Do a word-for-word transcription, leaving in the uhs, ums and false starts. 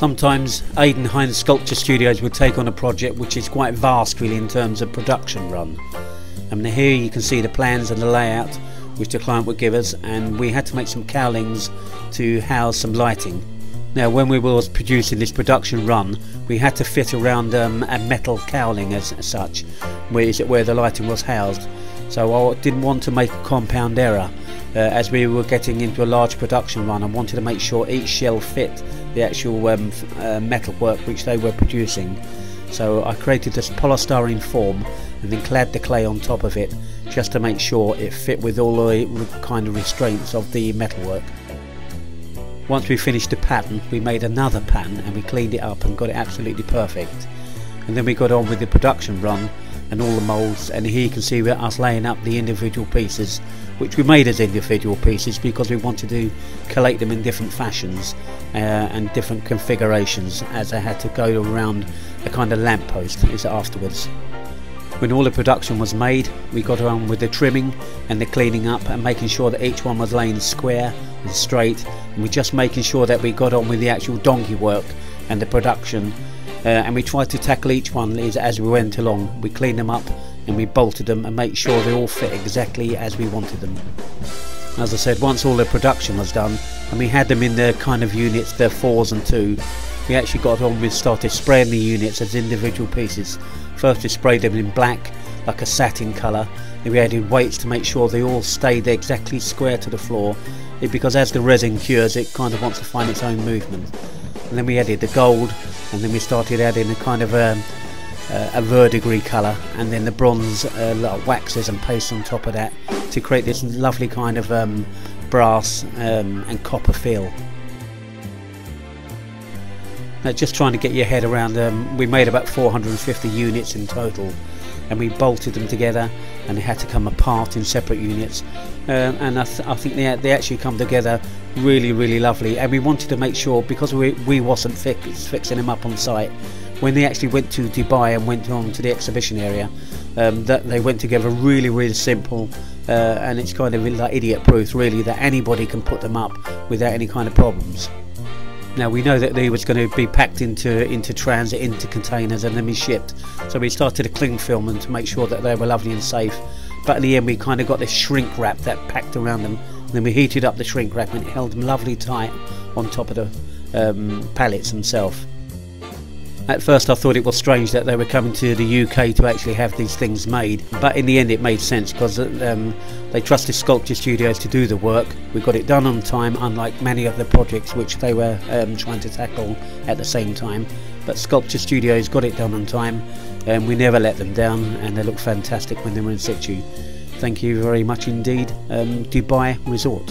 Sometimes Aiden Hines Sculpture Studios would take on a project which is quite vast really in terms of production run. I mean, here you can see the plans and the layout which the client would give us, and we had to make some cowlings to house some lighting. Now, when we were producing this production run, we had to fit around um, a metal cowling as, as such, where, is it where the lighting was housed. So I didn't want to make a compound error uh, as we were getting into a large production run. I wanted to make sure each shell fit the actual um, uh, metal work which they were producing. So I created this polystyrene form and then clad the clay on top of it, just to make sure it fit with all the kind of restraints of the metalwork. Once we finished the pattern, we made another pattern and we cleaned it up and got it absolutely perfect. And then we got on with the production run and all the moulds, and here you can see us laying up the individual pieces, which we made as individual pieces because we wanted to collate them in different fashions uh, and different configurations, as I had to go around a kind of lamppost afterwards. When all the production was made, we got on with the trimming and the cleaning up and making sure that each one was laying square and straight, and we're just making sure that we got on with the actual donkey work and the production, uh, and we tried to tackle each one as we went along. We cleaned them up and we bolted them and make sure they all fit exactly as we wanted them. As I said, once all the production was done and we had them in their kind of units, their fours and two, we actually got on with started spraying the units as individual pieces. First we sprayed them in black, like a satin colour, and we added weights to make sure they all stayed exactly square to the floor, because as the resin cures it kind of wants to find its own movement. And then we added the gold, and then we started adding a kind of a, a verdigris colour, and then the bronze uh, like waxes and paste on top of that to create this lovely kind of um, brass um, and copper feel. Now, just trying to get your head around them, um, we made about four hundred fifty units in total, and we bolted them together and they had to come apart in separate units, um, and I, th I think they, they actually come together really really lovely. And we wanted to make sure, because we, we wasn't fix, fixing them up on site, when they actually went to Dubai and went on to the exhibition area, um, that they went together really really simple, uh, and it's kind of like idiot proof really, that anybody can put them up without any kind of problems. Now, we know that they was going to be packed into into transit, into containers, and then be shipped. So we started a cling film and to make sure that they were lovely and safe. But in the end, we kind of got this shrink wrap that packed around them. And then we heated up the shrink wrap and it held them lovely tight on top of the um, pallets themselves. At first I thought it was strange that they were coming to the U K to actually have these things made, but in the end it made sense, because um, they trusted Sculpture Studios to do the work. We got it done on time, unlike many of the projects which they were um, trying to tackle at the same time. But Sculpture Studios got it done on time, and we never let them down, and they looked fantastic when they were in situ. Thank you very much indeed, um, Dubai Resort.